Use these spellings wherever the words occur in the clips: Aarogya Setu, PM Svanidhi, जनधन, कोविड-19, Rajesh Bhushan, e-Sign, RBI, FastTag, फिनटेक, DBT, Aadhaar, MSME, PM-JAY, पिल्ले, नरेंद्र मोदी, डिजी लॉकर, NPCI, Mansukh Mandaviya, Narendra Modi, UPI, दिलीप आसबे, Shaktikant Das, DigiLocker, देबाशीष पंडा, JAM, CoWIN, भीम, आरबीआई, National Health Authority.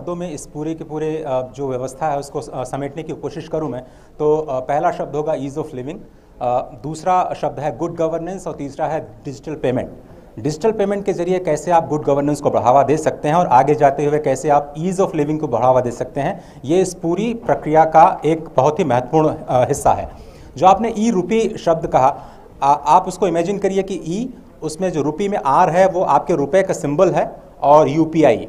शब्दों में इस पूरे के पूरे जो व्यवस्था है उसको समेटने की कोशिश करूं मैं तो पहला शब्द होगा ईज़ ऑफ लिविंग, दूसरा शब्द है गुड गवर्नेंस और तीसरा है डिजिटल पेमेंट। डिजिटल पेमेंट के जरिए कैसे आप गुड गवर्नेंस को बढ़ावा दे सकते हैं और आगे जाते हुए कैसे आप ईज़ ऑफ लिविंग को बढ़ावा दे सकते हैं, ये इस पूरी प्रक्रिया का एक बहुत ही महत्वपूर्ण हिस्सा है। जो आपने ई रुपी शब्द कहा, आप उसको इमेजिन करिए कि ई, उसमें जो रुपी में आर है वो आपके रुपए का सिंबल है और यूपीआई,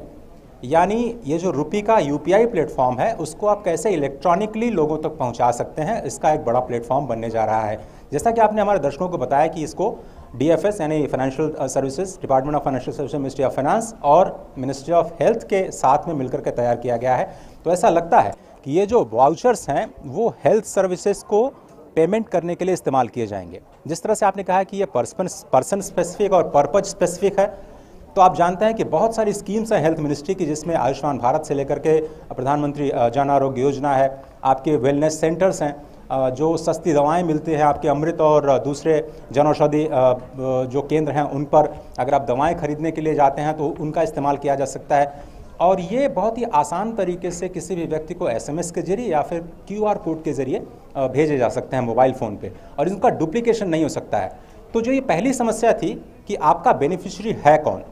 यानी ये जो रुपी का यूपीआई प्लेटफॉर्म है उसको आप कैसे इलेक्ट्रॉनिकली लोगों तक पहुंचा सकते हैं, इसका एक बड़ा प्लेटफॉर्म बनने जा रहा है। जैसा कि आपने हमारे दर्शकों को बताया कि इसको डीएफएस यानी financial services, department of financial services, ministry of finance और मिनिस्ट्री ऑफ हेल्थ के साथ में मिलकर के तैयार किया गया है। तो ऐसा लगता है कि ये जो वाउचर्स हैं वो हेल्थ सर्विसेज को पेमेंट करने के लिए इस्तेमाल किए जाएंगे। जिस तरह से आपने कहा कि ये पर्सन स्पेसिफिक और पर्पज स्पेसिफिक है, तो आप जानते हैं कि बहुत सारी स्कीम्स हैं हेल्थ मिनिस्ट्री की, जिसमें आयुष्मान भारत से लेकर के प्रधानमंत्री जन आरोग्य योजना है, आपके वेलनेस सेंटर्स हैं, जो सस्ती दवाएं मिलती हैं आपके अमृत और दूसरे जन औषधि जो केंद्र हैं उन पर अगर आप दवाएं खरीदने के लिए जाते हैं तो उनका इस्तेमाल किया जा सकता है। और ये बहुत ही आसान तरीके से किसी भी व्यक्ति को SMS के जरिए या फिर QR कोड के जरिए भेजे जा सकते हैं मोबाइल फ़ोन पे, और इनका डुप्लीकेशन नहीं हो सकता है। तो जो ये पहली समस्या थी कि आपका बेनिफिशियरी है कौन,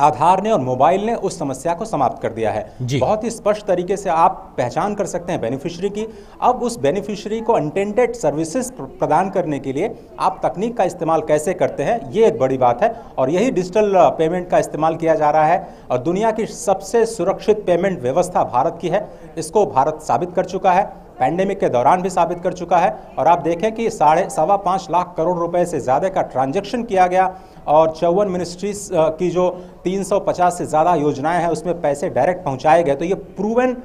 आधार ने और मोबाइल ने उस समस्या को समाप्त कर दिया है। बहुत ही स्पष्ट तरीके से आप पहचान कर सकते हैं बेनिफिशियरी की। अब उस बेनिफिशियरी को इंटेंडेड सर्विसेज प्रदान करने के लिए आप तकनीक का इस्तेमाल कैसे करते हैं, ये एक बड़ी बात है। और यही डिजिटल पेमेंट का इस्तेमाल किया जा रहा है और दुनिया की सबसे सुरक्षित पेमेंट व्यवस्था भारत की है, इसको भारत साबित कर चुका है, पैंडेमिक के दौरान भी साबित कर चुका है। और आप देखें कि 5.25 लाख करोड़ रुपए से ज़्यादा का ट्रांजैक्शन किया गया और 54 मिनिस्ट्रीज की जो 350 से ज़्यादा योजनाएं हैं उसमें पैसे डायरेक्ट पहुंचाए गए। तो ये प्रूवन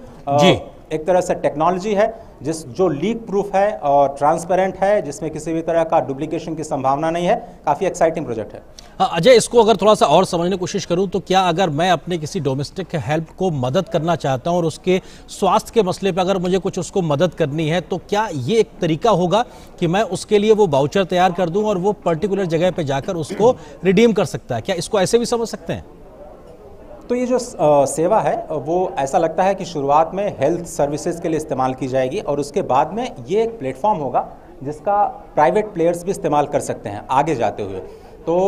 एक तरह से टेक्नोलॉजी है जो लीक प्रूफ है और ट्रांसपेरेंट है, जिसमें किसी भी तरह का डुप्लीकेशन की संभावना नहीं है। काफ़ी एक्साइटिंग प्रोजेक्ट है। हाँ अजय, इसको अगर थोड़ा सा और समझने की कोशिश करूं तो क्या अगर मैं अपने किसी डोमेस्टिक हेल्प को मदद करना चाहता हूं और उसके स्वास्थ्य के मसले पर अगर मुझे कुछ उसको मदद करनी है, तो क्या ये एक तरीका होगा कि मैं उसके लिए वो वाउचर तैयार कर दूं और वो पर्टिकुलर जगह पर जाकर उसको रिडीम कर सकता है? क्या इसको ऐसे भी समझ सकते हैं? तो ये जो सेवा है वो ऐसा लगता है कि शुरुआत में हेल्थ सर्विसेज के लिए इस्तेमाल की जाएगी और उसके बाद में ये एक प्लेटफॉर्म होगा जिसका प्राइवेट प्लेयर्स भी इस्तेमाल कर सकते हैं आगे जाते हुए। तो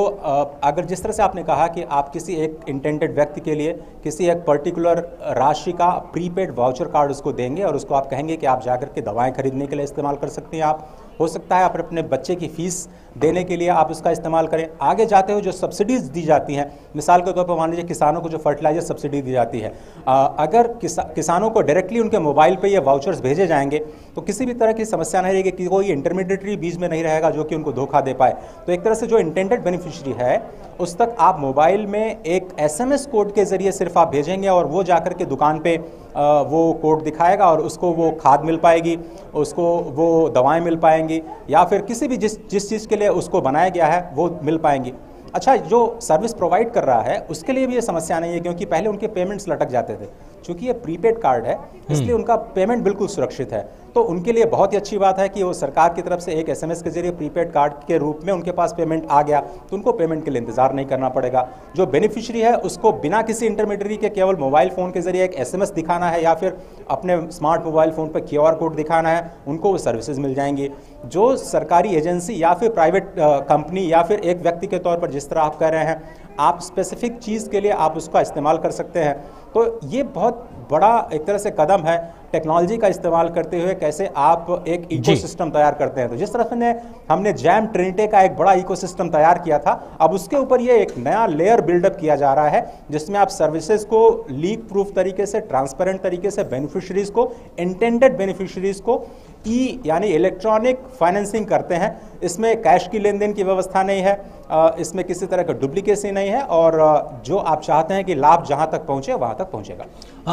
अगर जिस तरह से आपने कहा कि आप किसी एक इंटेंडेड व्यक्ति के लिए किसी एक पर्टिकुलर राशि का प्रीपेड वाउचर कार्ड उसको देंगे और उसको आप कहेंगे कि आप जाकर के दवाएं खरीदने के लिए इस्तेमाल कर सकते हैं। आप हो सकता है आप अपने बच्चे की फीस देने के लिए आप उसका इस्तेमाल करें। आगे जाते हुए जो सब्सिडीज़ दी जाती हैं, मिसाल के तौर पर मान लीजिए किसानों को जो फर्टिलाइजर सब्सिडी दी जाती है, अगर किसानों को डायरेक्टली उनके मोबाइल पे ये वाउचर्स भेजे जाएंगे तो किसी भी तरह की समस्या नहीं रहेगी कि कोई इंटरमीडिएटरी बीच में नहीं रहेगा जो कि उनको धोखा दे पाए। तो एक तरह से जो इंटेंडेड बेनिफिशरी है उस तक आप मोबाइल में एक SMS कोड के ज़रिए सिर्फ आप भेजेंगे और वो जाकर के दुकान पर वो कोड दिखाएगा और उसको वो खाद मिल पाएगी, उसको वो दवाएँ मिल पाएंगी या फिर किसी भी जिस चीज़ के लिए उसको बनाया गया है वो मिल पाएंगी। अच्छा, जो सर्विस प्रोवाइड कर रहा है उसके लिए भी ये समस्या नहीं है, क्योंकि पहले उनके पेमेंट्स लटक जाते थे। चूँकि ये प्रीपेड कार्ड है इसलिए उनका पेमेंट बिल्कुल सुरक्षित है। तो उनके लिए बहुत ही अच्छी बात है कि वो सरकार की तरफ से एक SMS के जरिए प्रीपेड कार्ड के रूप में उनके पास पेमेंट आ गया, तो उनको पेमेंट के लिए इंतजार नहीं करना पड़ेगा। जो बेनिफिशियरी है उसको बिना किसी इंटरमीडियरी के केवल मोबाइल फ़ोन के जरिए एक SMS दिखाना है या फिर अपने स्मार्ट मोबाइल फ़ोन पर QR कोड दिखाना है, उनको वो सर्विसेज मिल जाएंगी। जो सरकारी एजेंसी या फिर प्राइवेट कंपनी या फिर एक व्यक्ति के तौर पर जिस तरह आप कह रहे हैं, आप स्पेसिफिक चीज़ के लिए आप उसका इस्तेमाल कर सकते हैं। तो ये बहुत बड़ा एक तरह से कदम है टेक्नोलॉजी का इस्तेमाल करते हुए कैसे आप एक इकोसिस्टम तैयार करते हैं। तो जिस तरह से हमने जैम ट्रिनिटी का एक बड़ा इकोसिस्टम तैयार किया था, अब उसके ऊपर ये एक नया लेयर बिल्डअप किया जा रहा है जिसमें आप सर्विसेज को लीक प्रूफ तरीके से, ट्रांसपेरेंट तरीके से, बेनिफिशरीज को, इंटेंडेड बेनिफिशरीज को यानी इलेक्ट्रॉनिक फाइनेंसिंग करते हैं। इसमें कैश की लेन देन की व्यवस्था नहीं है, इसमें किसी तरह का डुप्लीकेसी नहीं है और जो आप चाहते हैं कि लाभ जहां तक पहुंचे वहां तक पहुंचेगा।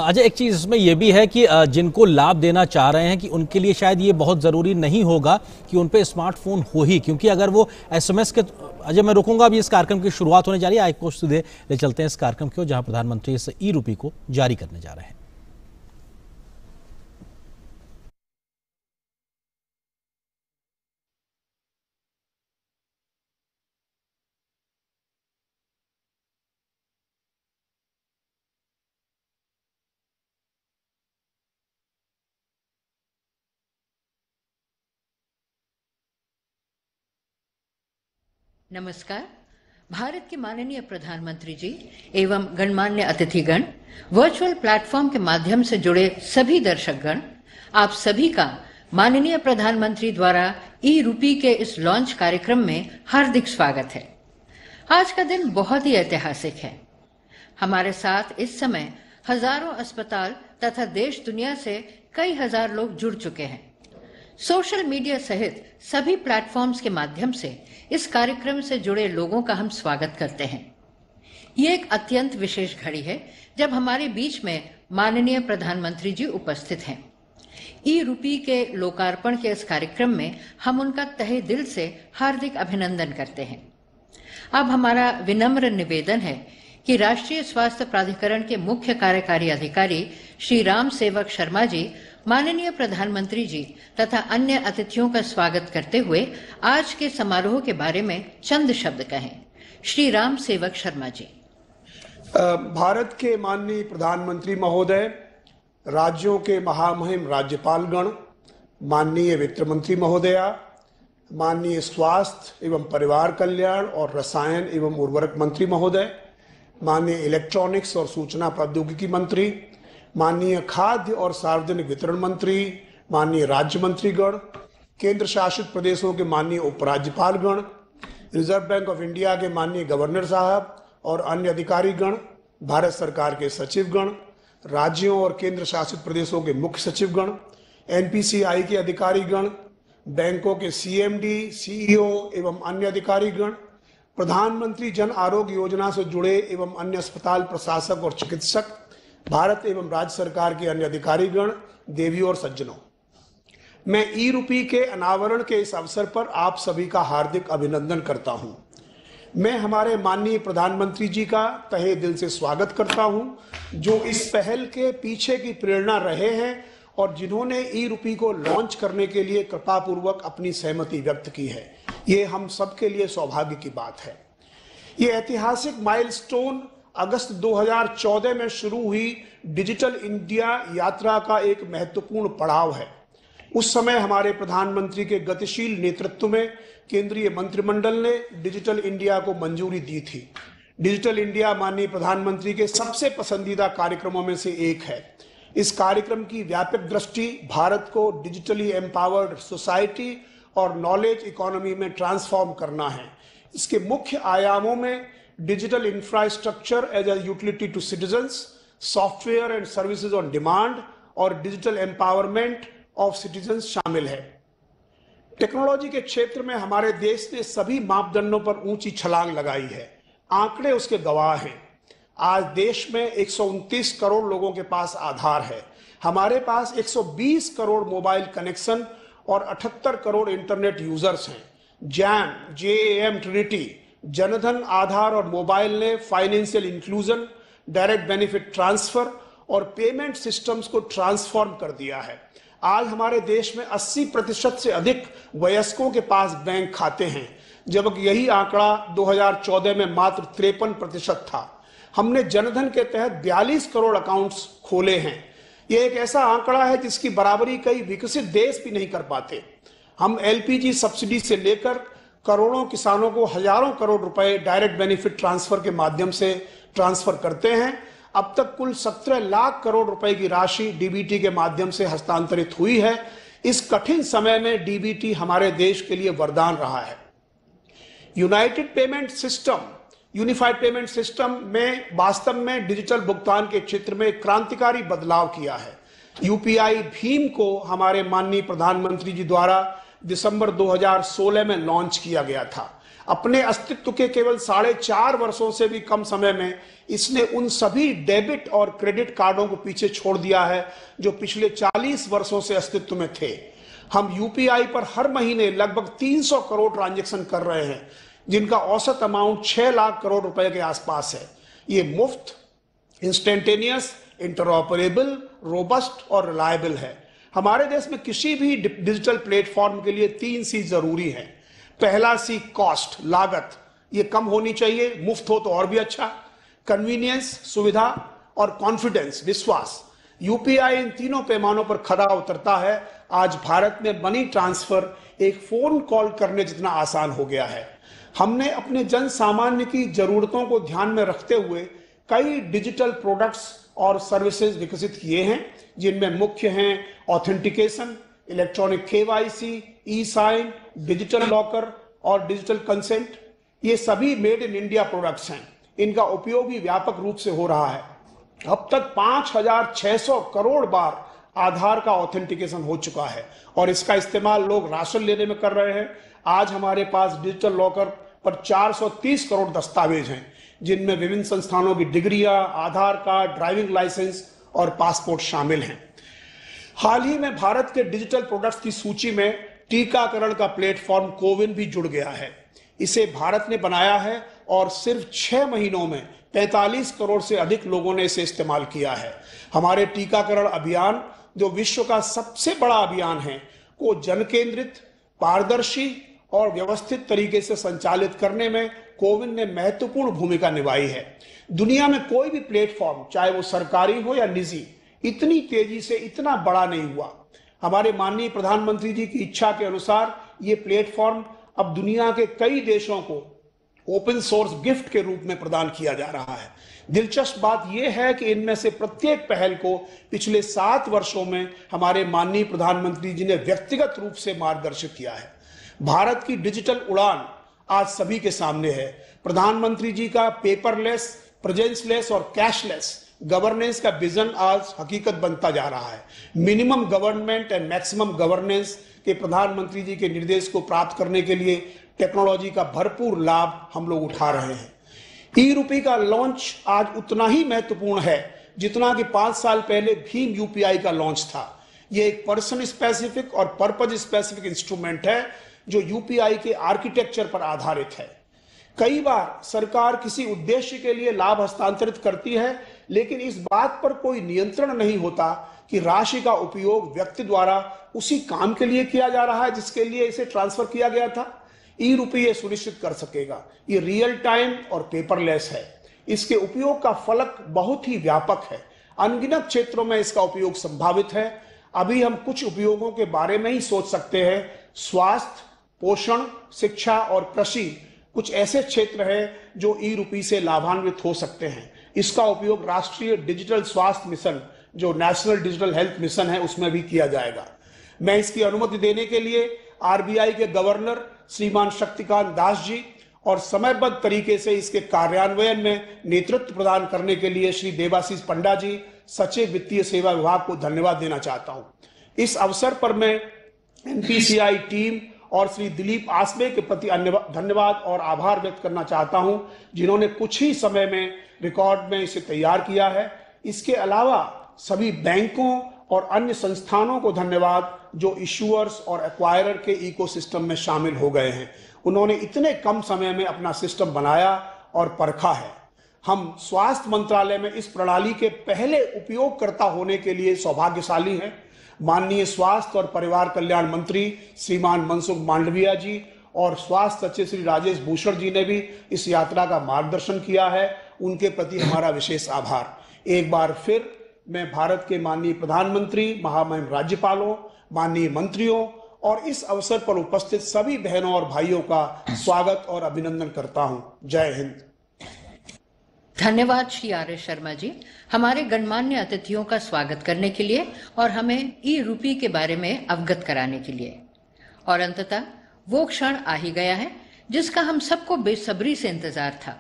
अजय, एक चीज़ इसमें यह भी है कि जिनको लाभ देना चाह रहे हैं कि उनके लिए शायद ये बहुत ज़रूरी नहीं होगा कि उन पे स्मार्टफोन हो ही, क्योंकि अगर वो SMS के अजय मैं रुकूंगा, अभी इस कार्यक्रम की शुरुआत होने जा रही है। आइए कुछ सीधे ले चलते हैं इस कार्यक्रम को जहाँ प्रधानमंत्री इस e-Rupee को जारी करने जा रहे हैं। नमस्कार। भारत के माननीय प्रधानमंत्री जी एवं गणमान्य अतिथिगण, वर्चुअल प्लेटफॉर्म के माध्यम से जुड़े सभी दर्शकगण, आप सभी का माननीय प्रधानमंत्री द्वारा e-Rupee के इस लॉन्च कार्यक्रम में हार्दिक स्वागत है। आज का दिन बहुत ही ऐतिहासिक है। हमारे साथ इस समय हजारों अस्पताल तथा देश दुनिया से कई हजार लोग जुड़ चुके हैं। सोशल मीडिया सहित सभी प्लेटफॉर्म्स के माध्यम से इस कार्यक्रम से जुड़े लोगों का हम स्वागत करते हैं। ये एक अत्यंत विशेष घड़ी है जब हमारे बीच में माननीय प्रधानमंत्री जी उपस्थित हैं। e-Rupee के लोकार्पण के इस कार्यक्रम में हम उनका तहे दिल से हार्दिक अभिनंदन करते हैं। अब हमारा विनम्र निवेदन है कि राष्ट्रीय स्वास्थ्य प्राधिकरण के मुख्य कार्यकारी अधिकारी श्री राम सेवक शर्मा जी माननीय प्रधानमंत्री जी तथा अन्य अतिथियों का स्वागत करते हुए आज के समारोह के बारे में चंद शब्द कहें। श्री राम सेवक शर्मा जी। भारत के माननीय प्रधानमंत्री महोदय, राज्यों के महामहिम राज्यपालगण, माननीय वित्त मंत्री महोदया, माननीय स्वास्थ्य एवं परिवार कल्याण और रसायन एवं उर्वरक मंत्री महोदय, माननीय इलेक्ट्रॉनिक्स और सूचना प्रौद्योगिकी मंत्री, माननीय खाद्य और सार्वजनिक वितरण मंत्री, माननीय राज्य मंत्रीगण, केंद्र शासित प्रदेशों के माननीय उपराज्यपालगण, रिजर्व बैंक ऑफ इंडिया के माननीय गवर्नर साहब और अन्य अधिकारीगण, भारत सरकार के सचिवगण, राज्यों और केंद्र शासित प्रदेशों के मुख्य सचिवगण, एनपीसीआई के अधिकारीगण, बैंकों के सीएमडी, सीईओ एवं अन्य अधिकारीगण, प्रधानमंत्री जन आरोग्य योजना से जुड़े एवं अन्य अस्पताल प्रशासक और चिकित्सक, भारत एवं राज्य सरकार के अन्य अधिकारीगण, देवियों और सज्जनों, मैं e-Rupee के अनावरण के इस अवसर पर आप सभी का हार्दिक अभिनंदन करता हूं। मैं हमारे माननीय प्रधानमंत्री जी का तहे दिल से स्वागत करता हूं, जो इस पहल के पीछे की प्रेरणा रहे हैं और जिन्होंने e-Rupee को लॉन्च करने के लिए कृपापूर्वक अपनी सहमति व्यक्त की है। ये हम सबके लिए सौभाग्य की बात है। ये ऐतिहासिक माइलस्टोन अगस्त 2014 में शुरू हुई डिजिटल इंडिया यात्रा का एक महत्वपूर्ण पड़ाव है। उस समय हमारे प्रधानमंत्री के गतिशील नेतृत्व में केंद्रीय मंत्रिमंडल ने डिजिटल इंडिया को मंजूरी दी थी। डिजिटल इंडिया माननीय प्रधानमंत्री के सबसे पसंदीदा कार्यक्रमों में से एक है। इस कार्यक्रम की व्यापक दृष्टि भारत को डिजिटली एम्पावर्ड सोसाइटी और नॉलेज इकोनॉमी में ट्रांसफॉर्म करना है। इसके मुख्य आयामों में digital infrastructure as a utility to citizens, software and services on demand और डिजिटल एम्पावरमेंट ऑफ सिटीजन्स शामिल है। टेक्नोलॉजी के क्षेत्र में हमारे देश ने सभी मापदंडों पर ऊंची छलांग लगाई है। आंकड़े उसके गवाह हैं। आज देश में 129 करोड़ लोगों के पास आधार है। हमारे पास 120 करोड़ मोबाइल कनेक्शन और 78 करोड़ इंटरनेट यूजर्स हैं। जैम, JAM ट्रिनिटी, जनधन, आधार और मोबाइल ने financial inclusion, direct benefit transfer और पेमेंट सिस्टम्स को ट्रांसफॉर्म कर दिया है। आज हमारे देश में 80% से अधिक वयस्कों के पास बैंक खाते हैं, जबकि यही आंकड़ा 2014 में मात्र 53% था। हमने जनधन के तहत 42 करोड़ अकाउंट्स खोले हैं। ये एक ऐसा आंकड़ा है जिसकी बराबरी कई विकसित देश भी नहीं कर पाते। हम LPG सब्सिडी से लेकर करोड़ों किसानों को हजारों करोड़ रुपए डायरेक्ट बेनिफिट ट्रांसफर के माध्यम से ट्रांसफर करते हैं। अब तक कुल 17 लाख करोड़ रुपए की राशि DBT के माध्यम से हस्तांतरित हुई है। इस कठिन समय में DBT हमारे देश के लिए वरदान रहा है। यूनिफाइड पेमेंट सिस्टम में वास्तव में डिजिटल भुगतान के क्षेत्र में क्रांतिकारी बदलाव किया है। UPI भीम को हमारे माननीय प्रधानमंत्री जी द्वारा दिसंबर 2016 में लॉन्च किया गया था। अपने अस्तित्व के केवल 4.5 वर्षों से भी कम समय में इसने उन सभी डेबिट और क्रेडिट कार्डों को पीछे छोड़ दिया है जो पिछले 40 वर्षों से अस्तित्व में थे। हम UPI पर हर महीने लगभग 300 करोड़ ट्रांजैक्शन कर रहे हैं, जिनका औसत अमाउंट 6 लाख करोड़ रुपए के आसपास है। ये मुफ्त, इंस्टेंटेनियस, इंटरऑपरेबल, रोबस्ट और रिलायबल है। हमारे देश में किसी भी डिजिटल प्लेटफॉर्म के लिए 3C जरूरी है। पहला C कॉस्ट, लागत, ये कम होनी चाहिए, मुफ्त हो तो और भी अच्छा। कन्वीनियंस, सुविधा और कॉन्फिडेंस, विश्वास। UPI इन तीनों पैमानों पर खरा उतरता है। आज भारत में मनी ट्रांसफर एक फोन कॉल करने जितना आसान हो गया है। हमने अपने जन सामान्य की जरूरतों को ध्यान में रखते हुए कई डिजिटल प्रोडक्ट्स और सर्विसेज विकसित किए हैं, जिनमें मुख्य हैं authentication, electronic KYC, e sign, digital locker और डिजिटल कंसेंट। ये सभी मेड इन इंडिया प्रोडक्ट्स हैं। इनका उपयोग भी व्यापक रूप से हो रहा है। अब तक 5,600 करोड़ बार आधार का ऑथेंटिकेशन हो चुका है और इसका इस्तेमाल लोग राशन लेने में कर रहे हैं। आज हमारे पास डिजिटल लॉकर पर 430 करोड़ दस्तावेज हैं, जिनमें विभिन्न संस्थानों की डिग्रियां, आधार कार्ड, ड्राइविंग लाइसेंस और पासपोर्ट शामिल हैं। हाल ही में भारत के डिजिटल प्रोडक्ट्स की सूची में टीकाकरण का प्लेटफॉर्म कोविन भी जुड़ गया है। इसे भारत ने बनाया है और सिर्फ 6 महीनों में 45 करोड़ से अधिक लोगों ने इसे इस्तेमाल किया है। हमारे टीकाकरण अभियान, जो विश्व का सबसे बड़ा अभियान है, को जन केंद्रित, पारदर्शी और व्यवस्थित तरीके से संचालित करने में कोविन ने महत्वपूर्ण भूमिका निभाई है। दुनिया में कोई भी प्लेटफॉर्म, चाहे वो सरकारी हो या निजी, इतनी तेजी से इतना बड़ा नहीं हुआ। हमारे माननीय प्रधानमंत्री जी की इच्छा के अनुसार ये प्लेटफॉर्म अब दुनिया के कई देशों को ओपन सोर्स गिफ्ट के रूप में प्रदान किया जा रहा है। दिलचस्प बात यह है कि इनमें से प्रत्येक पहल को पिछले 7 वर्षों में हमारे माननीय प्रधानमंत्री जी ने व्यक्तिगत रूप से मार्गदर्शित किया है। भारत की डिजिटल उड़ान आज सभी के सामने है। प्रधानमंत्री जी का पेपरलेस, प्रेजेंसलेस और कैशलेस गवर्नेंस का विजन आज हकीकत बनता जा रहा है। Minimum government and maximum governance के प्रधानमंत्री जी के निर्देश को प्राप्त करने के लिए टेक्नोलॉजी का भरपूर लाभ हम लोग उठा रहे हैं। ई रूपी का लॉन्च आज उतना ही महत्वपूर्ण है जितना कि 5 साल पहले भीम यूपीआई का लॉन्च था। ये एक पर्सन स्पेसिफिक और पर्पज स्पेसिफिक इंस्ट्रूमेंट है जो यूपीआई के आर्किटेक्चर पर आधारित है। कई बार सरकार किसी उद्देश्य के लिए लाभ हस्तांतरित करती है, लेकिन इस बात पर कोई नियंत्रण नहीं होता कि राशि का उपयोग व्यक्ति द्वारा उसी काम के लिए किया जा रहा है जिसके लिए इसे ट्रांसफर किया गया था। ई रूपी ये सुनिश्चित कर सकेगा। ये रियल टाइम और पेपरलेस है। इसके उपयोग का फलक बहुत ही व्यापक है। अनगिनत क्षेत्रों में इसका उपयोग संभावित है। अभी हम कुछ उपयोगों के बारे में ही सोच सकते हैं। स्वास्थ्य, पोषण, शिक्षा और कृषि कुछ ऐसे क्षेत्र हैं जो ई रूपी से लाभान्वित हो सकते हैं। इसका उपयोग राष्ट्रीय डिजिटल स्वास्थ्य मिशन, जो नेशनल डिजिटल हेल्थ मिशन है, उसमें भी किया जाएगा। मैं इसकी अनुमति देने के लिए आरबीआई के गवर्नर श्रीमान शक्तिकांत दास जी और समयबद्ध तरीके से इसके कार्यान्वयन में नेतृत्व प्रदान करने के लिए श्री देबाशीष पंडा जी, सचिव वित्तीय सेवा विभाग, को धन्यवाद देना चाहता हूँ। इस अवसर पर मैं एनपीसीआई टीम और श्री दिलीप आसबे के प्रति धन्यवाद और आभार व्यक्त करना चाहता हूं, जिन्होंने कुछ ही समय में रिकॉर्ड में इसे तैयार किया है। इसके अलावा सभी बैंकों और अन्य संस्थानों को धन्यवाद जो इश्यूअर्स और एक्वायरर के इकोसिस्टम में शामिल हो गए हैं। उन्होंने इतने कम समय में अपना सिस्टम बनाया और परखा है। हम स्वास्थ्य मंत्रालय में इस प्रणाली के पहले उपयोगकर्ता होने के लिए सौभाग्यशाली हैं। माननीय स्वास्थ्य और परिवार कल्याण मंत्री श्रीमान मनसुख मांडविया जी और स्वास्थ्य सचिव श्री राजेश भूषण जी ने भी इस यात्रा का मार्गदर्शन किया है। उनके प्रति हमारा विशेष आभार। एक बार फिर मैं भारत के माननीय प्रधानमंत्री, महामहिम राज्यपालों, माननीय मंत्रियों और इस अवसर पर उपस्थित सभी बहनों और भाइयों का स्वागत और अभिनंदन करता हूं। जय हिंद। धन्यवाद श्री आर्य शर्मा जी। हमारे गणमान्य अतिथियों का स्वागत करने के लिए और हमें ई रूपी के बारे में अवगत कराने के लिए। और अंततः वो क्षण आ ही गया है जिसका हम सबको बेसब्री से इंतजार था।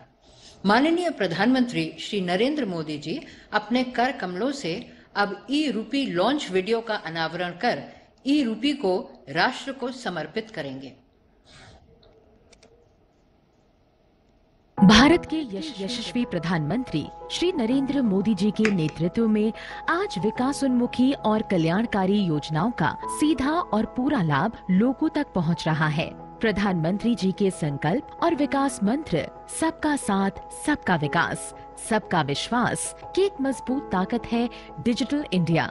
माननीय प्रधानमंत्री श्री नरेंद्र मोदी जी अपने कर कमलों से अब ई रूपी लॉन्च वीडियो का अनावरण कर ई रूपी को राष्ट्र को समर्पित करेंगे। भारत के यशस्वी प्रधानमंत्री श्री नरेंद्र मोदी जी के नेतृत्व में आज विकास उन्मुखी और कल्याणकारी योजनाओं का सीधा और पूरा लाभ लोगों तक पहुंच रहा है। प्रधानमंत्री जी के संकल्प और विकास मंत्र सबका साथ, सबका विकास, सबका विश्वास की एक मजबूत ताकत है डिजिटल इंडिया।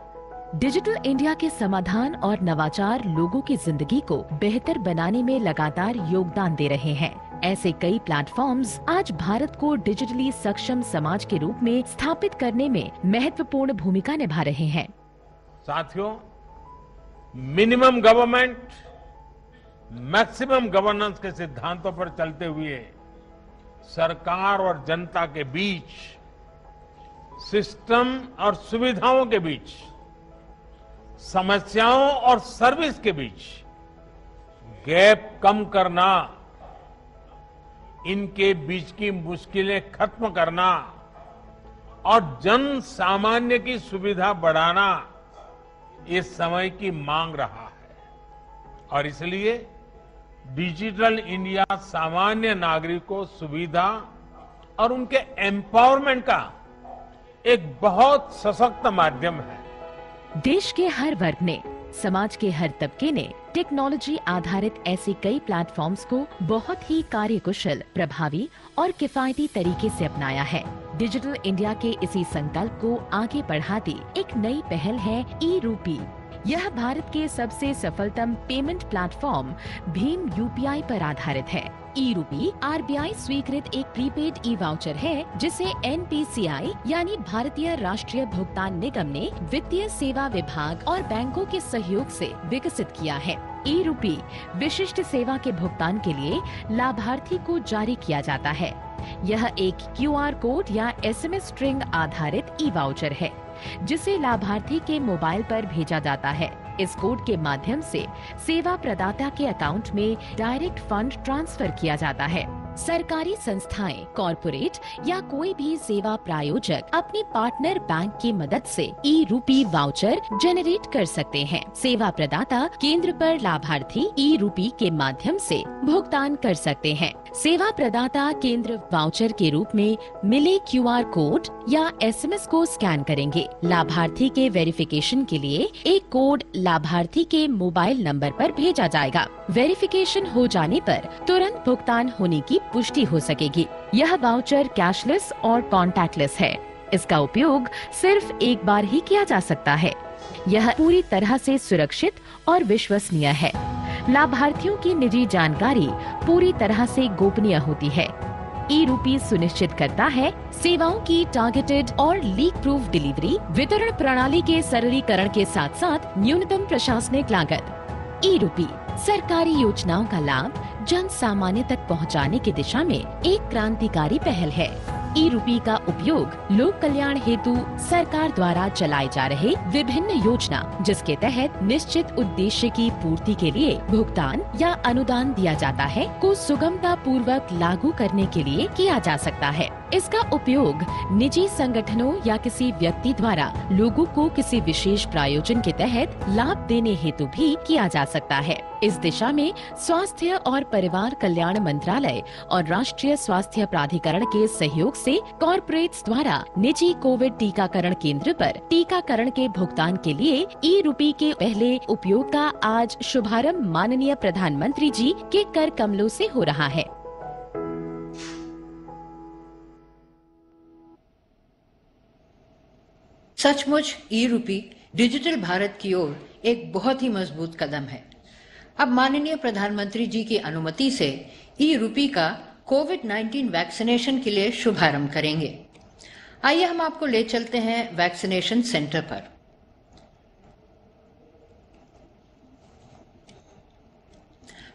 डिजिटल इंडिया के समाधान और नवाचार लोगों की जिंदगी को बेहतर बनाने में लगातार योगदान दे रहे हैं। ऐसे कई प्लेटफॉर्म्स आज भारत को डिजिटली सक्षम समाज के रूप में स्थापित करने में महत्वपूर्ण भूमिका निभा रहे हैं। साथियों, मिनिमम गवर्नमेंट, मैक्सिमम गवर्नेंस के सिद्धांतों पर चलते हुए सरकार और जनता के बीच, सिस्टम और सुविधाओं के बीच, समस्याओं और सर्विस के बीच गैप कम करना, इनके बीच की मुश्किलें खत्म करना और जन सामान्य की सुविधा बढ़ाना इस समय की मांग रहा है। और इसलिए डिजिटल इंडिया सामान्य नागरिक को सुविधा और उनके एम्पावरमेंट का एक बहुत सशक्त माध्यम है। देश के हर वर्ग ने, समाज के हर तबके ने टेक्नोलॉजी आधारित ऐसे कई प्लेटफॉर्म्स को बहुत ही कार्यकुशल, प्रभावी और किफायती तरीके से अपनाया है। डिजिटल इंडिया के इसी संकल्प को आगे बढ़ाती एक नई पहल है ई-रूपी। यह भारत के सबसे सफलतम पेमेंट प्लेटफॉर्म भीम यूपीआई पर आधारित है। ई-रूपी आरबीआई स्वीकृत एक प्रीपेड ई वाउचर है जिसे एनपीसीआई यानी भारतीय राष्ट्रीय भुगतान निगम ने वित्तीय सेवा विभाग और बैंकों के सहयोग से विकसित किया है। ई-रूपी विशिष्ट सेवा के भुगतान के लिए लाभार्थी को जारी किया जाता है। यह एक क्यूआर कोड या एसएमएस स्ट्रिंग आधारित ई वाउचर है जिसे लाभार्थी के मोबाइल पर भेजा जाता है। इस कोड के माध्यम से सेवा प्रदाता के अकाउंट में डायरेक्ट फंड ट्रांसफर किया जाता है। सरकारी संस्थाएं, कॉरपोरेट या कोई भी सेवा प्रायोजक अपने पार्टनर बैंक की मदद से ई-रूपी वाउचर जनरेट कर सकते हैं। सेवा प्रदाता केंद्र पर लाभार्थी ई-रूपी के माध्यम से भुगतान कर सकते हैं। सेवा प्रदाता केंद्र वाउचर के रूप में मिले क्यूआर कोड या एसएमएस को स्कैन करेंगे। लाभार्थी के वेरिफिकेशन के लिए एक कोड लाभार्थी के मोबाइल नंबर पर भेजा जाएगा। वेरिफिकेशन हो जाने पर तुरंत भुगतान होने की पुष्टि हो सकेगी। यह वाउचर कैशलेस और कॉन्टैक्टलेस है। इसका उपयोग सिर्फ एक बार ही किया जा सकता है। यह पूरी तरह से सुरक्षित और विश्वसनीय है। लाभार्थियों की निजी जानकारी पूरी तरह से गोपनीय होती है। ई-रूपी सुनिश्चित करता है सेवाओं की टारगेटेड और लीक प्रूफ डिलीवरी, वितरण प्रणाली के सरलीकरण के साथ साथ न्यूनतम प्रशासनिक लागत। ई-रूपी सरकारी योजनाओं का लाभ जन सामान्य तक पहुंचाने की दिशा में एक क्रांतिकारी पहल है। ई-रूपी का उपयोग लोक कल्याण हेतु सरकार द्वारा चलाए जा रहे विभिन्न योजना जिसके तहत निश्चित उद्देश्य की पूर्ति के लिए भुगतान या अनुदान दिया जाता है को सुगमता पूर्वक लागू करने के लिए किया जा सकता है। इसका उपयोग निजी संगठनों या किसी व्यक्ति द्वारा लोगों को किसी विशेष प्रायोजन के तहत लाभ देने हेतु भी किया जा सकता है। इस दिशा में स्वास्थ्य और परिवार कल्याण मंत्रालय और राष्ट्रीय स्वास्थ्य प्राधिकरण के सहयोग से कॉर्पोरेट्स द्वारा निजी कोविड टीकाकरण केंद्र पर टीकाकरण के भुगतान के लिए ई-रूपी के पहले उपयोग का आज शुभारंभ माननीय प्रधानमंत्री जी के कर कमलों से हो रहा है। सचमुच ई-रूपी डिजिटल भारत की ओर एक बहुत ही मजबूत कदम है। अब माननीय प्रधानमंत्री जी की अनुमति से ई-रूपी का कोविड-19 वैक्सीनेशन के लिए शुभारंभ करेंगे। आइए हम आपको ले चलते हैं वैक्सीनेशन सेंटर पर।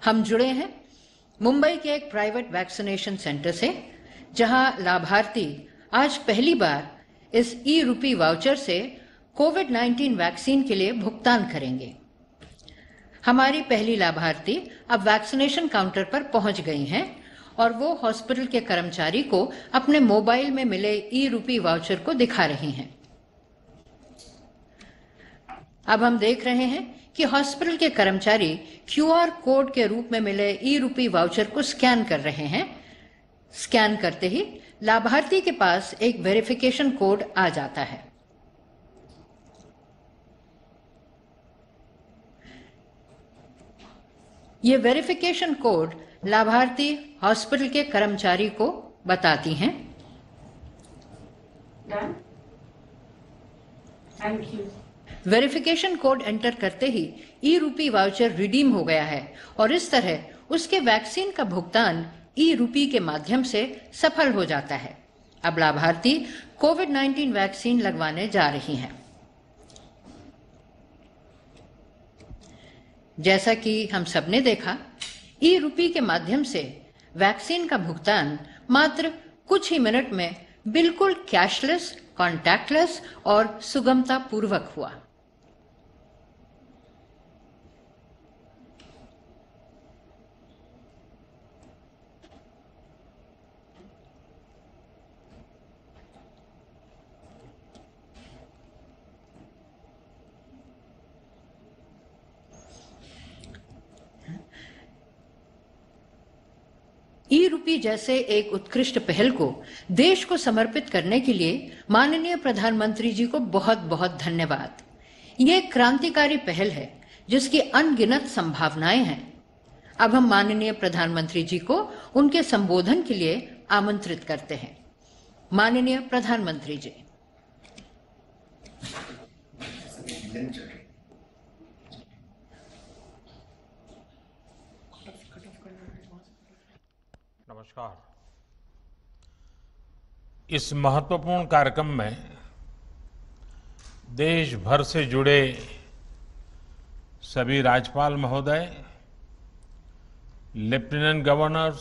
हम जुड़े हैं मुंबई के एक प्राइवेट वैक्सीनेशन सेंटर से, जहां लाभार्थी आज पहली बार इस ई-रूपी वाउचर से कोविड-19 वैक्सीन के लिए भुगतान करेंगे। हमारी पहली लाभार्थी अब वैक्सीनेशन काउंटर पर पहुंच गई हैं और वो हॉस्पिटल के कर्मचारी को अपने मोबाइल में मिले ई-रूपी वाउचर को दिखा रही हैं। अब हम देख रहे हैं कि हॉस्पिटल के कर्मचारी क्यूआर कोड के रूप में मिले ई-रूपी वाउचर को स्कैन कर रहे हैं। स्कैन करते ही लाभार्थी के पास एक वेरिफिकेशन कोड आ जाता है। ये वेरिफिकेशन कोड लाभार्थी हॉस्पिटल के कर्मचारी को बताती हैं। Thank you. Verification code enter करते ही ई-रूपी वाउचर रिडीम हो गया है और इस तरह उसके वैक्सीन का भुगतान ई-रूपी के माध्यम से सफल हो जाता है। अब लाभार्थी कोविड-19 वैक्सीन लगवाने जा रही हैं। जैसा कि हम सबने देखा, ई रूपी के माध्यम से वैक्सीन का भुगतान मात्र कुछ ही मिनट में बिल्कुल कैशलेस, कॉन्टैक्टलेस और सुगमता पूर्वक हुआ। ई रूपी जैसे एक उत्कृष्ट पहल को देश को समर्पित करने के लिए माननीय प्रधानमंत्री जी को बहुत बहुत धन्यवाद। ये क्रांतिकारी पहल है जिसकी अनगिनत संभावनाएं हैं। अब हम माननीय प्रधानमंत्री जी को उनके संबोधन के लिए आमंत्रित करते हैं। माननीय प्रधानमंत्री जी। इस महत्वपूर्ण कार्यक्रम में देश भर से जुड़े सभी राज्यपाल महोदय, लेफ्टिनेंट गवर्नर्स,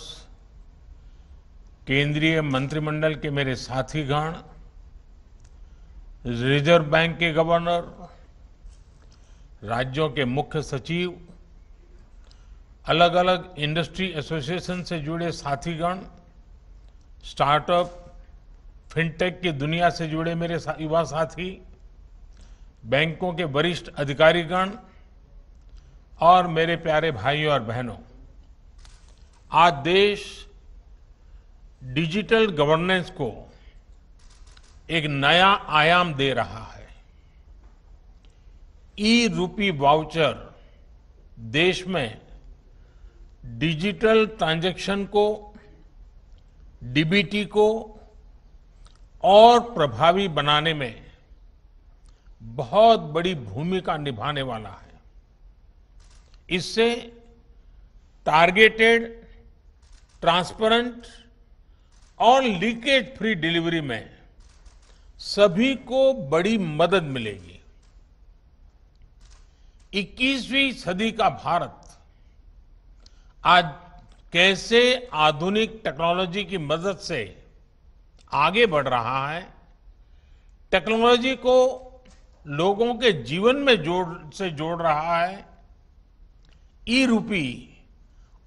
केंद्रीय मंत्रिमंडल के मेरे साथीगण, रिजर्व बैंक के गवर्नर, राज्यों के मुख्य सचिव, अलग अलग इंडस्ट्री एसोसिएशन से जुड़े साथीगण, स्टार्टअप, फिनटेक की दुनिया से जुड़े मेरे युवा साथी, बैंकों के वरिष्ठ अधिकारीगण और मेरे प्यारे भाइयों और बहनों, आज देश डिजिटल गवर्नेंस को एक नया आयाम दे रहा है। ई रूपी वाउचर देश में डिजिटल ट्रांजैक्शन को, डीबीटी को और प्रभावी बनाने में बहुत बड़ी भूमिका निभाने वाला है। इससे टारगेटेड, ट्रांसपेरेंट और लीकेज फ्री डिलीवरी में सभी को बड़ी मदद मिलेगी। 21वीं सदी का भारत आज कैसे आधुनिक टेक्नोलॉजी की मदद से आगे बढ़ रहा है, टेक्नोलॉजी को लोगों के जीवन में जोड़ रहा है, ई रूपी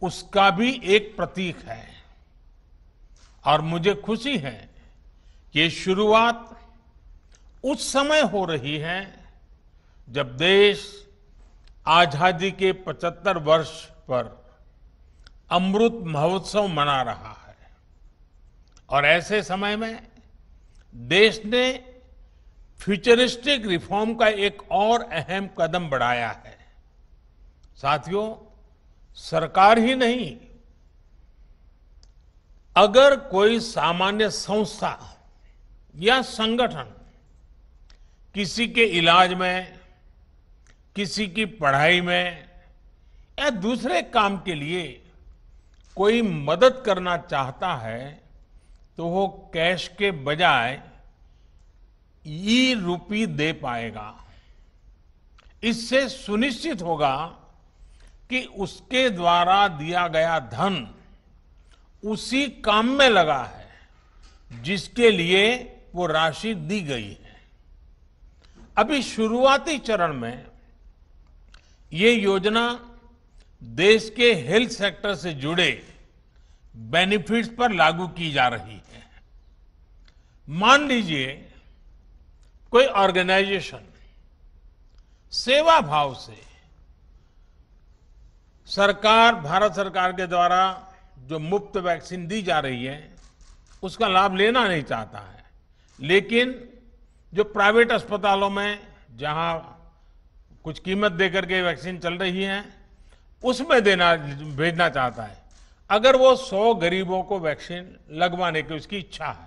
उसका भी एक प्रतीक है। और मुझे खुशी है कि ये शुरुआत उस समय हो रही है जब देश आजादी के 75 वर्ष पर अमृत महोत्सव मना रहा है। और ऐसे समय में देश ने फ्यूचरिस्टिक रिफॉर्म का एक और अहम कदम बढ़ाया है। साथियों, सरकार ही नहीं, अगर कोई सामान्य संस्था या संगठन किसी के इलाज में, किसी की पढ़ाई में या दूसरे काम के लिए कोई मदद करना चाहता है तो वो कैश के बजाय ई रूपी दे पाएगा। इससे सुनिश्चित होगा कि उसके द्वारा दिया गया धन उसी काम में लगा है जिसके लिए वो राशि दी गई है। अभी शुरुआती चरण में ये योजना देश के हेल्थ सेक्टर से जुड़े बेनिफिट्स पर लागू की जा रही है। मान लीजिए कोई ऑर्गेनाइजेशन सेवा भाव से भारत सरकार के द्वारा जो मुफ्त वैक्सीन दी जा रही है उसका लाभ लेना नहीं चाहता है, लेकिन जो प्राइवेट अस्पतालों में जहां कुछ कीमत देकर के वैक्सीन चल रही है उसमें भेजना चाहता है, अगर वो 100 गरीबों को वैक्सीन लगवाने की उसकी इच्छा है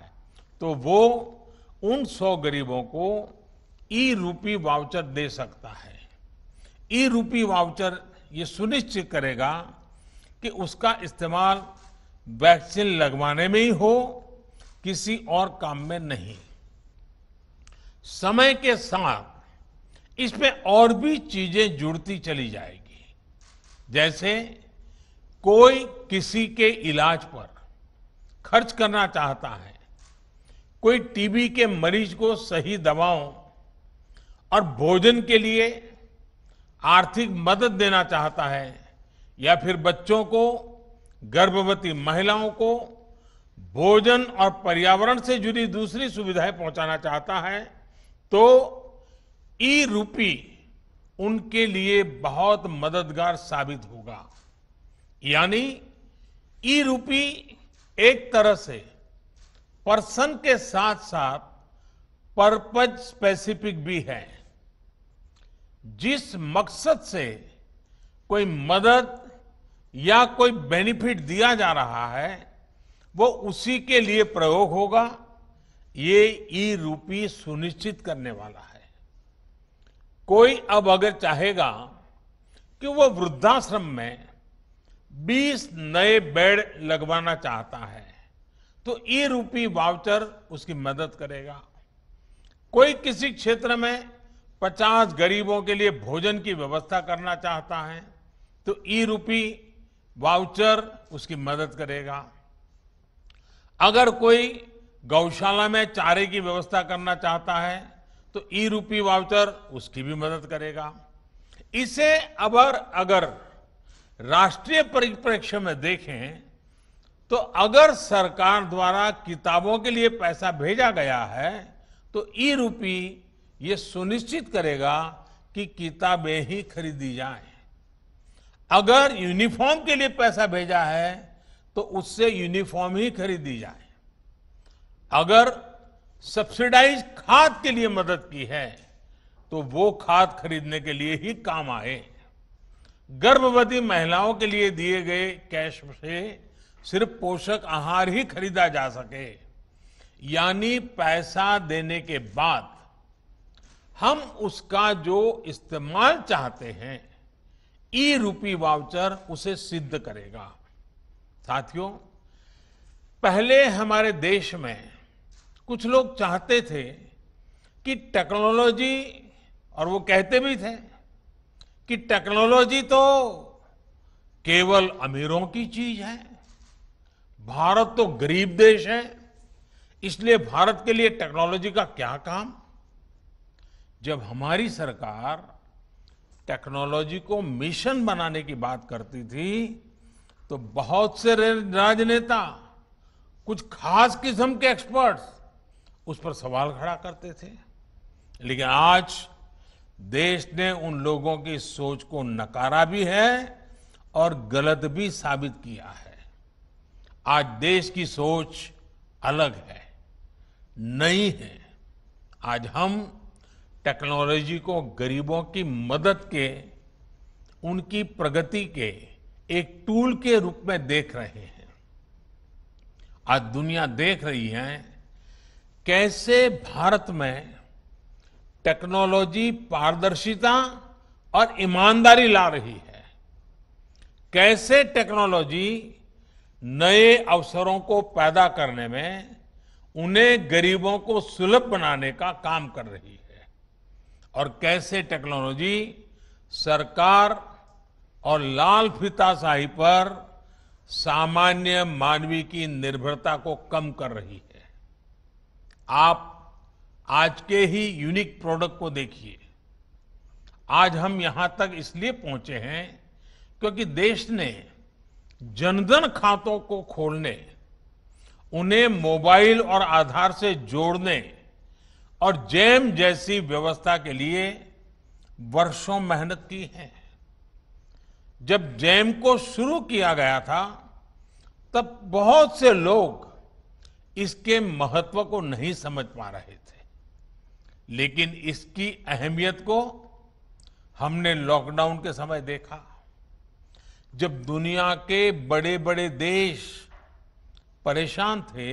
तो वो उन 100 गरीबों को ई रूपी वाउचर दे सकता है। ई रूपी वाउचर ये सुनिश्चित करेगा कि उसका इस्तेमाल वैक्सीन लगवाने में ही हो, किसी और काम में नहीं। समय के साथ इसमें और भी चीजें जुड़ती चली जाएगी, जैसे कोई किसी के इलाज पर खर्च करना चाहता है, कोई टीबी के मरीज को सही दवाओं और भोजन के लिए आर्थिक मदद देना चाहता है, या फिर बच्चों को, गर्भवती महिलाओं को भोजन और पर्यावरण से जुड़ी दूसरी सुविधाएं पहुंचाना चाहता है, तो ई रूपी उनके लिए बहुत मददगार साबित होगा। यानी ई रूपी एक तरह से पर्सन के साथ साथ पर्पज स्पेसिफिक भी है। जिस मकसद से कोई मदद या कोई बेनिफिट दिया जा रहा है, वो उसी के लिए प्रयोग होगा, ये ई रूपी सुनिश्चित करने वाला है। कोई अब अगर चाहेगा कि वो वृद्धाश्रम में 20 नए बेड लगवाना चाहता है, तो ई रूपी वाउचर उसकी मदद करेगा। कोई किसी क्षेत्र में 50 गरीबों के लिए भोजन की व्यवस्था करना चाहता है, तो ई रूपी वाउचर उसकी मदद करेगा। अगर कोई गौशाला में चारे की व्यवस्था करना चाहता है, तो ई रूपी वाउचर उसकी भी मदद करेगा। इसे अगर राष्ट्रीय परिप्रेक्ष्य में देखें, तो अगर सरकार द्वारा किताबों के लिए पैसा भेजा गया है, तो ई रूपी ये सुनिश्चित करेगा कि किताबें ही खरीदी जाएं। अगर यूनिफॉर्म के लिए पैसा भेजा है, तो उससे यूनिफॉर्म ही खरीदी जाए। अगर सब्सिडाइज खाद के लिए मदद की है, तो वो खाद खरीदने के लिए ही काम आए। गर्भवती महिलाओं के लिए दिए गए कैश से सिर्फ पोषक आहार ही खरीदा जा सके। यानी पैसा देने के बाद हम उसका जो इस्तेमाल चाहते हैं, ई रूपी वाउचर उसे सिद्ध करेगा। साथियों, पहले हमारे देश में कुछ लोग चाहते थे कि टेक्नोलॉजी, और वो कहते भी थे कि टेक्नोलॉजी तो केवल अमीरों की चीज है, भारत तो गरीब देश है, इसलिए भारत के लिए टेक्नोलॉजी का क्या काम। जब हमारी सरकार टेक्नोलॉजी को मिशन बनाने की बात करती थी, तो बहुत से राजनेता, कुछ खास किस्म के एक्सपर्ट्स उस पर सवाल खड़ा करते थे। लेकिन आज देश ने उन लोगों की सोच को नकारा भी है और गलत भी साबित किया है। आज देश की सोच अलग है, नई है। आज हम टेक्नोलॉजी को गरीबों की मदद के, उनकी प्रगति के एक टूल के रूप में देख रहे हैं। आज दुनिया देख रही है कैसे भारत में टेक्नोलॉजी पारदर्शिता और ईमानदारी ला रही है, कैसे टेक्नोलॉजी नए अवसरों को पैदा करने में, उन्हें गरीबों को सुलभ बनाने का काम कर रही है, और कैसे टेक्नोलॉजी सरकार और लाल फीताशाही पर सामान्य मानवी की निर्भरता को कम कर रही है। आप आज के ही यूनिक प्रोडक्ट को देखिए। आज हम यहां तक इसलिए पहुंचे हैं क्योंकि देश ने जनधन खातों को खोलने, उन्हें मोबाइल और आधार से जोड़ने और जैम जैसी व्यवस्था के लिए वर्षों मेहनत की है। जब जैम को शुरू किया गया था, तब बहुत से लोग इसके महत्व को नहीं समझ पा रहे थे, लेकिन इसकी अहमियत को हमने लॉकडाउन के समय देखा। जब दुनिया के बड़े बड़े देश परेशान थे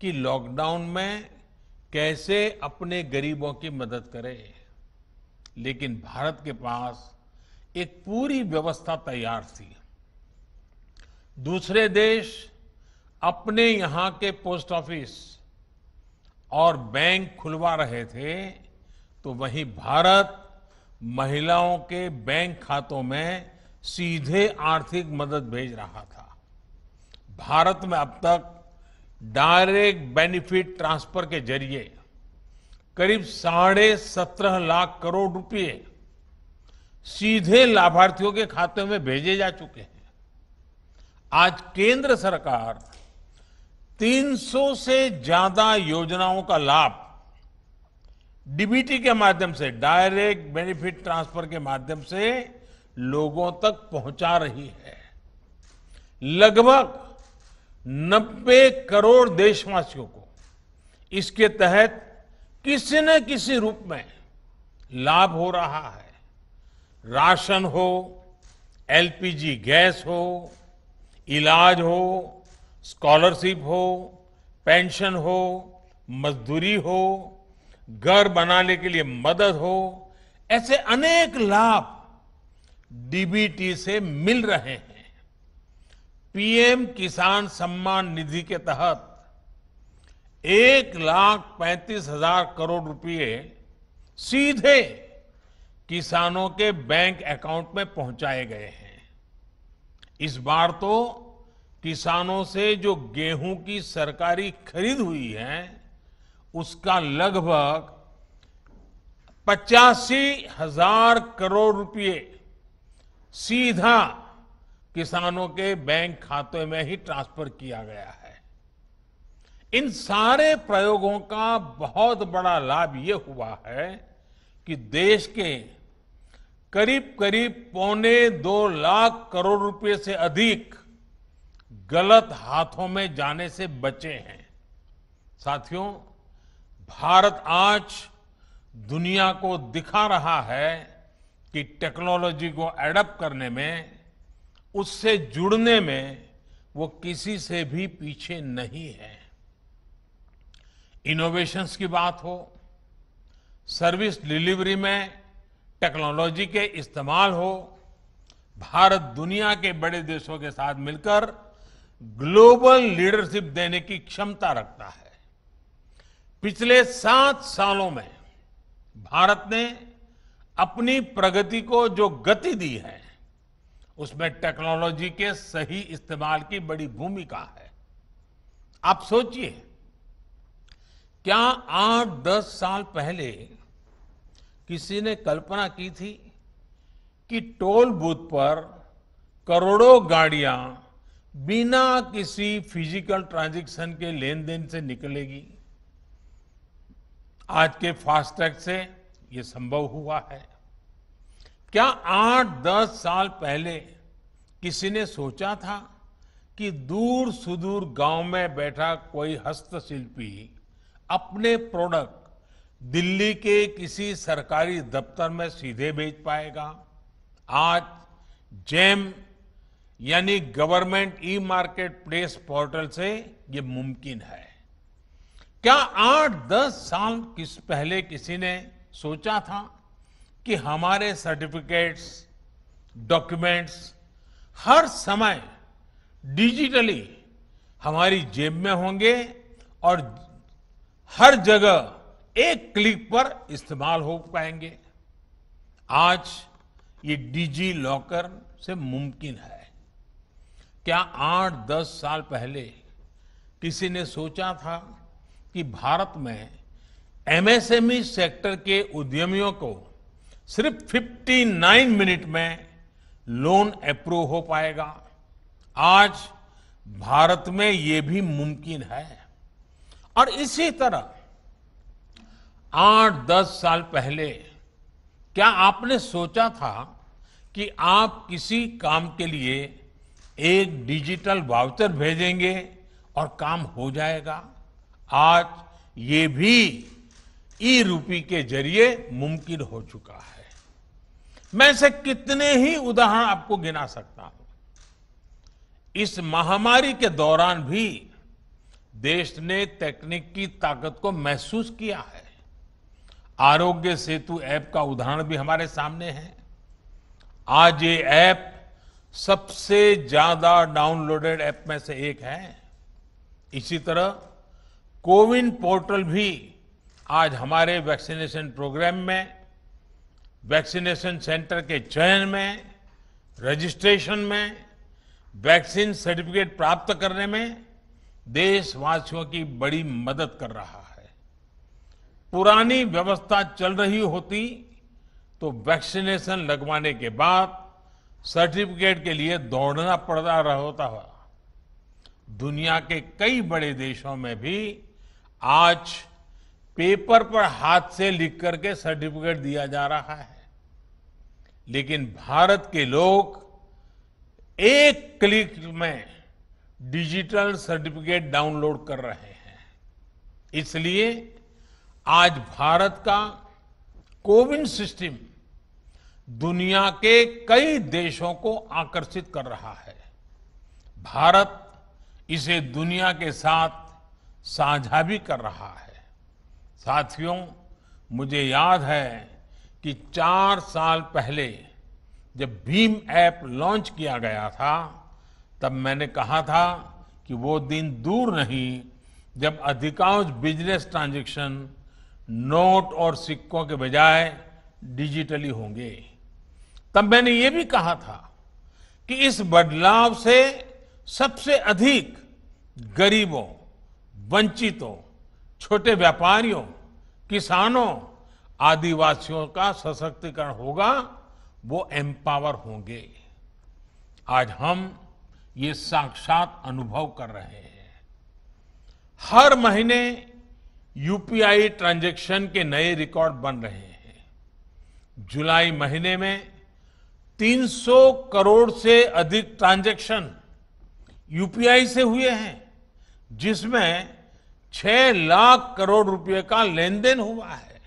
कि लॉकडाउन में कैसे अपने गरीबों की मदद करें, लेकिन भारत के पास एक पूरी व्यवस्था तैयार थी। दूसरे देश अपने यहाँ के पोस्ट ऑफिस और बैंक खुलवा रहे थे, तो वहीं भारत महिलाओं के बैंक खातों में सीधे आर्थिक मदद भेज रहा था। भारत में अब तक डायरेक्ट बेनिफिट ट्रांसफर के जरिए करीब 17.5 लाख करोड़ रुपए सीधे लाभार्थियों के खाते में भेजे जा चुके हैं। आज केंद्र सरकार 300 से ज्यादा योजनाओं का लाभ डीबीटी के माध्यम से, डायरेक्ट बेनिफिट ट्रांसफर के माध्यम से लोगों तक पहुंचा रही है। लगभग 90 करोड़ देशवासियों को इसके तहत किसी न किसी रूप में लाभ हो रहा है। राशन हो, एलपीजी गैस हो, इलाज हो, स्कॉलरशिप हो, पेंशन हो, मजदूरी हो, घर बनाने के लिए मदद हो, ऐसे अनेक लाभ डीबीटी से मिल रहे हैं। पीएम किसान सम्मान निधि के तहत 1,35,000 करोड़ रुपए सीधे किसानों के बैंक अकाउंट में पहुंचाए गए हैं। इस बार तो किसानों से जो गेहूं की सरकारी खरीद हुई है उसका लगभग 85,000 करोड़ रुपए सीधा किसानों के बैंक खाते में ही ट्रांसफर किया गया है। इन सारे प्रयोगों का बहुत बड़ा लाभ ये हुआ है कि देश के करीब करीब 2.25 लाख करोड़ रुपए से अधिक गलत हाथों में जाने से बचे हैं। साथियों, भारत आज दुनिया को दिखा रहा है कि टेक्नोलॉजी को एडॉप्ट करने में, उससे जुड़ने में वो किसी से भी पीछे नहीं है। इनोवेशंस की बात हो, सर्विस डिलीवरी में टेक्नोलॉजी के इस्तेमाल हो, भारत दुनिया के बड़े देशों के साथ मिलकर ग्लोबल लीडरशिप देने की क्षमता रखता है। पिछले 7 सालों में भारत ने अपनी प्रगति को जो गति दी है उसमें टेक्नोलॉजी के सही इस्तेमाल की बड़ी भूमिका है। आप सोचिए, क्या 8-10 साल पहले किसी ने कल्पना की थी कि टोल बूथ पर करोड़ों गाड़ियां बिना किसी फिजिकल ट्रांजैक्शन के लेन देन से निकलेगी? आज के फास्टैग से ये संभव हुआ है। क्या 8-10 साल पहले किसी ने सोचा था कि दूर सुदूर गांव में बैठा कोई हस्तशिल्पी अपने प्रोडक्ट दिल्ली के किसी सरकारी दफ्तर में सीधे बेच पाएगा? आज जैम यानी government e market place portal से ये मुमकिन है। क्या 8-10 साल पहले किसी ने सोचा था कि हमारे सर्टिफिकेट्स, डॉक्यूमेंट्स हर समय डिजिटली हमारी जेब में होंगे और हर जगह एक क्लिक पर इस्तेमाल हो पाएंगे? आज ये डिजी लॉकर से मुमकिन है। क्या 8-10 साल पहले किसी ने सोचा था कि भारत में एमएसएमई सेक्टर के उद्यमियों को सिर्फ 59 मिनट में लोन अप्रूव हो पाएगा? आज भारत में ये भी मुमकिन है। और इसी तरह 8-10 साल पहले क्या आपने सोचा था कि आप किसी काम के लिए एक डिजिटल वाउचर भेजेंगे और काम हो जाएगा? आज ये भी ई-रूपी के जरिए मुमकिन हो चुका है। मैं ऐसे कितने ही उदाहरण आपको गिना सकता हूं। इस महामारी के दौरान भी देश ने तकनीक की ताकत को महसूस किया है। आरोग्य सेतु ऐप का उदाहरण भी हमारे सामने है। आज ये ऐप सबसे ज्यादा डाउनलोडेड ऐप में से एक है। इसी तरह कोविन पोर्टल भी आज हमारे वैक्सीनेशन प्रोग्राम में, वैक्सीनेशन सेंटर के चयन में, रजिस्ट्रेशन में वैक्सीन सर्टिफिकेट प्राप्त करने में देशवासियों की बड़ी मदद कर रहा है। पुरानी व्यवस्था चल रही होती तो वैक्सीनेशन लगवाने के बाद सर्टिफिकेट के लिए दौड़ना पड़ता होता। दुनिया के कई बड़े देशों में भी आज पेपर पर हाथ से लिख करके सर्टिफिकेट दिया जा रहा है, लेकिन भारत के लोग एक क्लिक में डिजिटल सर्टिफिकेट डाउनलोड कर रहे हैं। इसलिए आज भारत का कोविन सिस्टम दुनिया के कई देशों को आकर्षित कर रहा है। भारत इसे दुनिया के साथ साझा भी कर रहा है। साथियों, मुझे याद है कि 4 साल पहले जब भीम ऐप लॉन्च किया गया था, तब मैंने कहा था कि वो दिन दूर नहीं जब अधिकांश बिजनेस ट्रांजैक्शन नोट और सिक्कों के बजाय डिजिटली होंगे। तब मैंने ये भी कहा था कि इस बदलाव से सबसे अधिक गरीबों, वंचितों, छोटे व्यापारियों, किसानों, आदिवासियों का सशक्तिकरण होगा, वो एम्पावर होंगे। आज हम ये साक्षात अनुभव कर रहे हैं। हर महीने यूपीआई ट्रांजैक्शन के नए रिकॉर्ड बन रहे हैं। जुलाई महीने में 300 करोड़ से अधिक ट्रांजैक्शन यूपीआई से हुए हैं, जिसमें 6 लाख करोड़ रुपए का लेन देन हुआ है।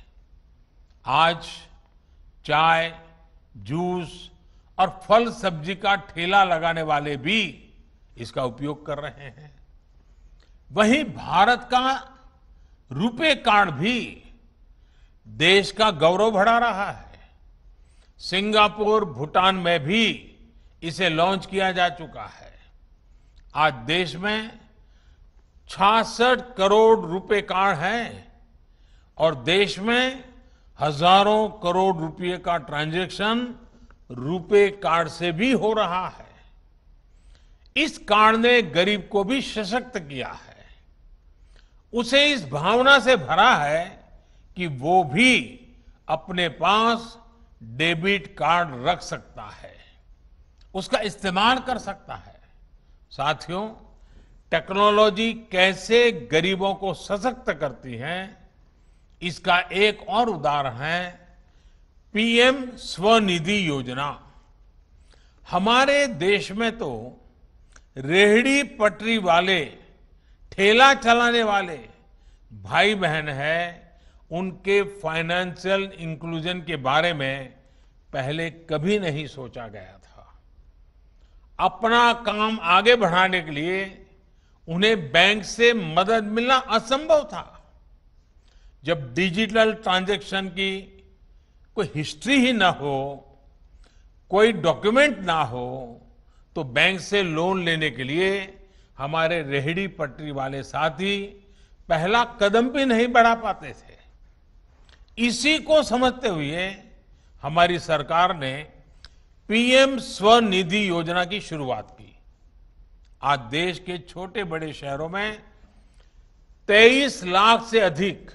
आज चाय, जूस और फल सब्जी का ठेला लगाने वाले भी इसका उपयोग कर रहे हैं। वहीं भारत का रुपए कार्ड भी देश का गौरव बढ़ा रहा है। सिंगापुर, भूटान में भी इसे लॉन्च किया जा चुका है। आज देश में 66 करोड़ रुपए कार्ड हैं और देश में हजारों करोड़ रुपए का ट्रांजैक्शन रुपए कार्ड से भी हो रहा है। इस कार्ड ने गरीब को भी सशक्त किया है, उसे इस भावना से भरा है कि वो भी अपने पास डेबिट कार्ड रख सकता है, उसका इस्तेमाल कर सकता है। साथियों, टेक्नोलॉजी कैसे गरीबों को सशक्त करती है, इसका एक और उदाहरण है पीएम स्वनिधि योजना। हमारे देश में तो रेहड़ी पटरी वाले, ठेला चलाने वाले भाई बहन हैं, उनके फाइनेंशियल इंक्लूजन के बारे में पहले कभी नहीं सोचा गया था। अपना काम आगे बढ़ाने के लिए उन्हें बैंक से मदद मिलना असंभव था। जब डिजिटल ट्रांजैक्शन की कोई हिस्ट्री ही ना हो, कोई डॉक्यूमेंट ना हो, तो बैंक से लोन लेने के लिए हमारे रेहड़ी पटरी वाले साथी पहला कदम भी नहीं बढ़ा पाते थे। इसी को समझते हुए हमारी सरकार ने पीएम स्वनिधि योजना की शुरुआत की। आज देश के छोटे बड़े शहरों में 23 लाख से अधिक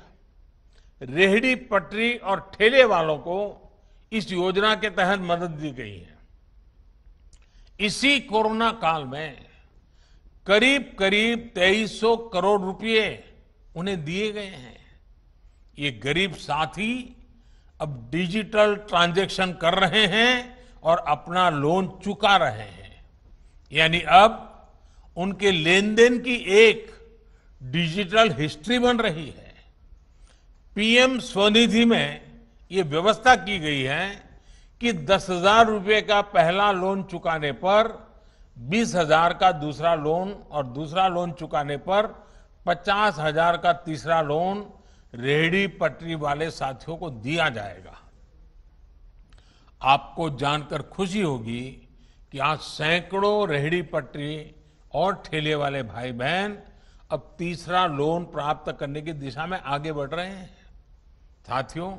रेहड़ी पटरी और ठेले वालों को इस योजना के तहत मदद दी गई है। इसी कोरोना काल में करीब करीब 2300 करोड़ रुपए उन्हें दिए गए हैं। ये गरीब साथी अब डिजिटल ट्रांजैक्शन कर रहे हैं और अपना लोन चुका रहे हैं, यानी अब उनके लेन देन की एक डिजिटल हिस्ट्री बन रही है। पीएम स्वनिधि में ये व्यवस्था की गई है कि 10,000 रुपये का पहला लोन चुकाने पर 20,000 का दूसरा लोन और दूसरा लोन चुकाने पर 50,000 का तीसरा लोन रेहड़ी पटरी वाले साथियों को दिया जाएगा। आपको जानकर खुशी होगी कि आज सैकड़ों रेहड़ी पटरी और ठेले वाले भाई बहन अब तीसरा लोन प्राप्त करने की दिशा में आगे बढ़ रहे हैं। साथियों,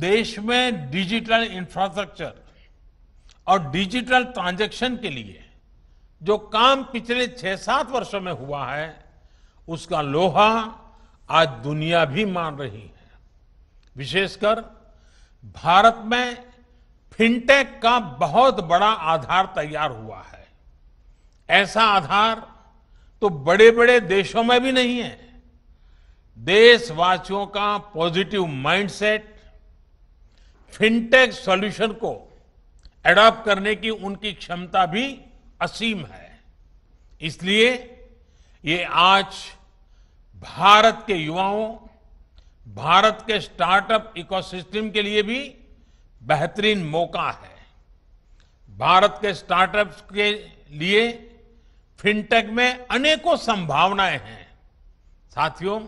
देश में डिजिटल इंफ्रास्ट्रक्चर और डिजिटल ट्रांजैक्शन के लिए जो काम पिछले 6-7 वर्षों में हुआ है उसका लोहा आज दुनिया भी मान रही है। विशेषकर भारत में फिनटेक का बहुत बड़ा आधार तैयार हुआ है। ऐसा आधार तो बड़े बड़े देशों में भी नहीं है। देशवासियों का पॉजिटिव माइंडसेट, फिनटेक सॉल्यूशन को एडॉप्ट करने की उनकी क्षमता भी असीम है। इसलिए ये आज भारत के युवाओं, भारत के स्टार्टअप इकोसिस्टम के लिए भी बेहतरीन मौका है। भारत के स्टार्टअप्स के लिए फिनटेक में अनेकों संभावनाएं हैं। साथियों,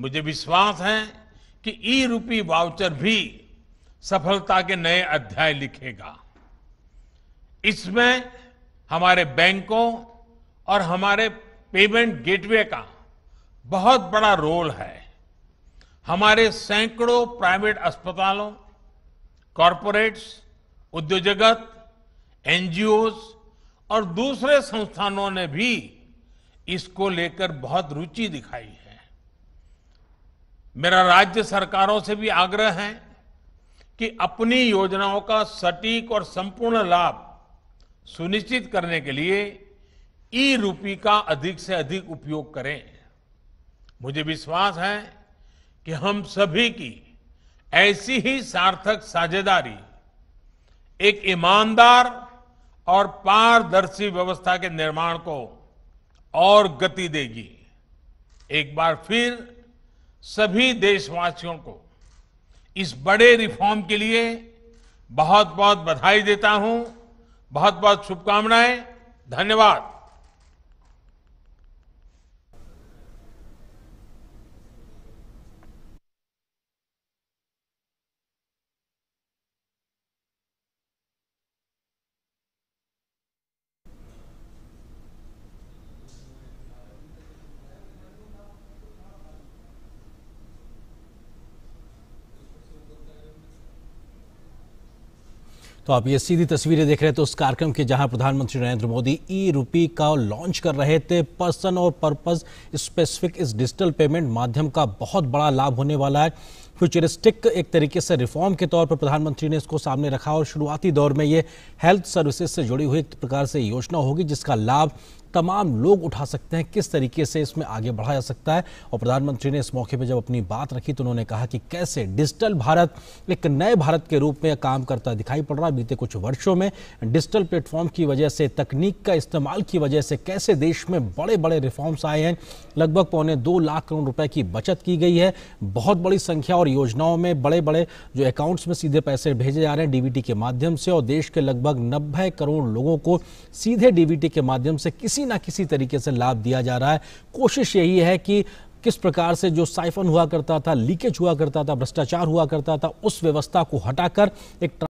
मुझे विश्वास है कि ई-रूपी वाउचर भी सफलता के नए अध्याय लिखेगा। इसमें हमारे बैंकों और हमारे पेमेंट गेटवे का बहुत बड़ा रोल है। हमारे सैकड़ों प्राइवेट अस्पतालों, कॉरपोरेट्स, उद्योग जगत, एनजीओज और दूसरे संस्थानों ने भी इसको लेकर बहुत रुचि दिखाई है। मेरा राज्य सरकारों से भी आग्रह है कि अपनी योजनाओं का सटीक और संपूर्ण लाभ सुनिश्चित करने के लिए ई-रूपी का अधिक से अधिक उपयोग करें। मुझे विश्वास है कि हम सभी की ऐसी ही सार्थक साझेदारी एक ईमानदार और पारदर्शी व्यवस्था के निर्माण को और गति देगी। एक बार फिर सभी देशवासियों को इस बड़े रिफॉर्म के लिए बहुत बहुत बधाई देता हूं। बहुत बहुत शुभकामनाएं। धन्यवाद। तो आप ये सीधी तस्वीरें देख रहे हैं तो उस कार्यक्रम के जहां प्रधानमंत्री नरेंद्र मोदी ई-रूपी का लॉन्च कर रहे थे। पर्सन और पर्पस स्पेसिफिक इस डिजिटल पेमेंट माध्यम का बहुत बड़ा लाभ होने वाला है। फ्यूचरिस्टिक एक तरीके से रिफॉर्म के तौर पर प्रधानमंत्री ने इसको सामने रखा और शुरुआती दौर में ये हेल्थ सर्विसेज से जुड़ी हुई एक प्रकार से योजना होगी जिसका लाभ तमाम लोग उठा सकते हैं। किस तरीके से इसमें आगे बढ़ा जा सकता है और प्रधानमंत्री ने इस मौके पर जब अपनी बात रखी तो उन्होंने कहा कि कैसे डिजिटल भारत एक नए भारत के रूप में काम करता दिखाई पड़ रहा है। बीते कुछ वर्षों में डिजिटल प्लेटफॉर्म की वजह से, तकनीक का इस्तेमाल की वजह से कैसे देश में बड़े बड़े रिफॉर्म्स आए हैं। लगभग 2.25 लाख करोड़ रुपए की बचत की गई है। बहुत बड़ी संख्या और योजनाओं में बड़े बड़े जो अकाउंट्स में सीधे पैसे भेजे जा रहे हैं डीबीटी के माध्यम से और देश के लगभग 90 करोड़ लोगों को सीधे डीबीटी के माध्यम से किसी ना किसी तरीके से लाभ दिया जा रहा है। कोशिश यही है कि किस प्रकार से जो साइफन हुआ करता था, लीकेज हुआ करता था, भ्रष्टाचार हुआ करता था, उस व्यवस्था को हटाकर एक